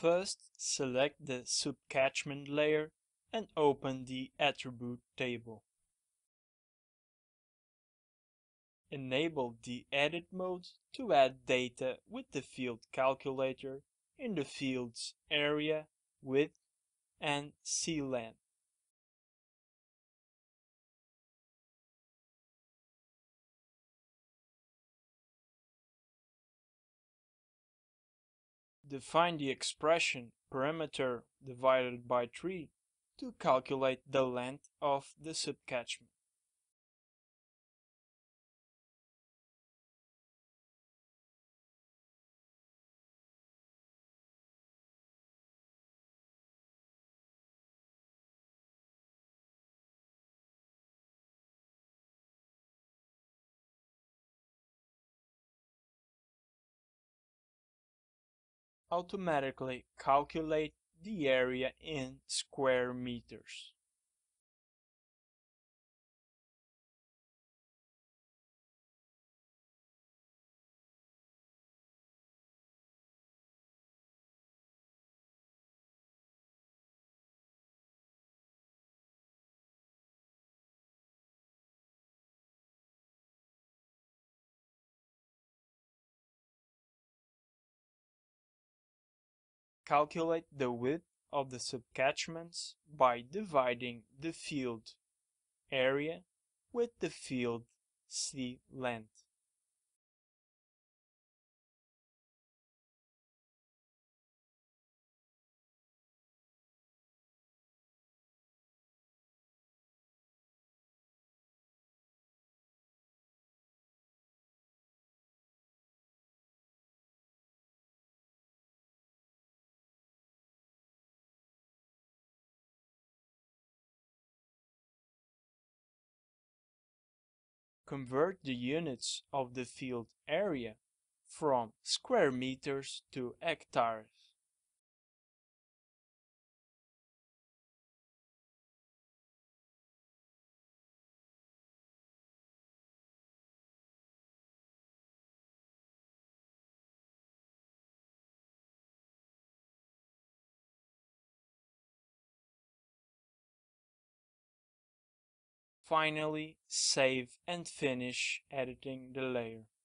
First, select the subcatchment layer and open the attribute table. Enable the edit mode to add data with the field calculator in the fields area, width, and clan. Define the expression perimeter divided by 3 to calculate the length of the subcatchment. Automatically calculate the area in square meters. Calculate the width of the subcatchments by dividing the field area with the field clength. Convert the units of the field area from square meters to hectares. Finally, save and finish editing the layer.